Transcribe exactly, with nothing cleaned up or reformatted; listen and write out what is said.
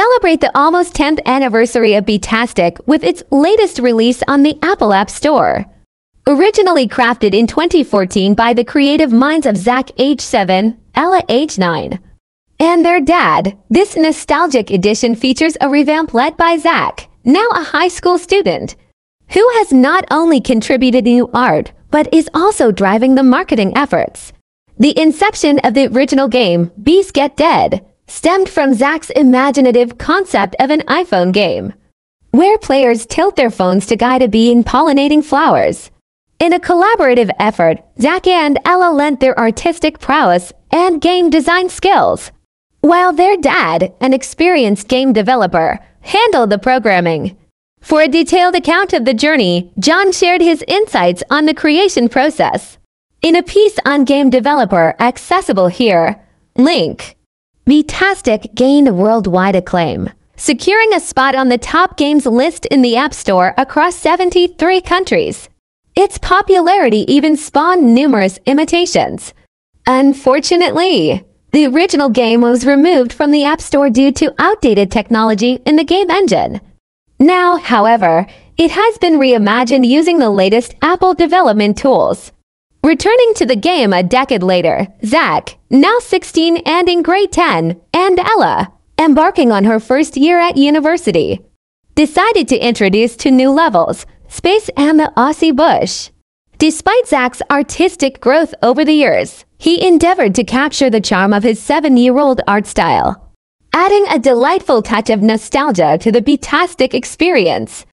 Celebrate the almost tenth anniversary of Beetastic with its latest release on the Apple App Store. Originally crafted in twenty fourteen by the creative minds of Zac age seven, Ella age nine, and their dad, this nostalgic edition features a revamp led by Zac, now a high school student, who has not only contributed new art, but is also driving the marketing efforts. The inception of the original game, Bees Get Dead, stemmed from Zac's imaginative concept of an iPhone game, where players tilt their phones to guide a bee in pollinating flowers. In a collaborative effort, Zac and Ella lent their artistic prowess and game design skills, while their dad, an experienced game developer, handled the programming. For a detailed account of the journey, John shared his insights on the creation process in a piece on Game Developer, accessible here. Link. Beetastic gained worldwide acclaim, securing a spot on the top games list in the App Store across seventy-three countries. Its popularity even spawned numerous imitations. Unfortunately, the original game was removed from the App Store due to outdated technology in the game engine. Now, however, it has been reimagined using the latest Apple development tools. Returning to the game a decade later, Zac, now sixteen and in grade ten, and Ella, embarking on her first year at university, decided to introduce two new levels, Space and the Aussie Bush. Despite Zac's artistic growth over the years, he endeavored to capture the charm of his seven-year-old art style, adding a delightful touch of nostalgia to the Beetastic experience.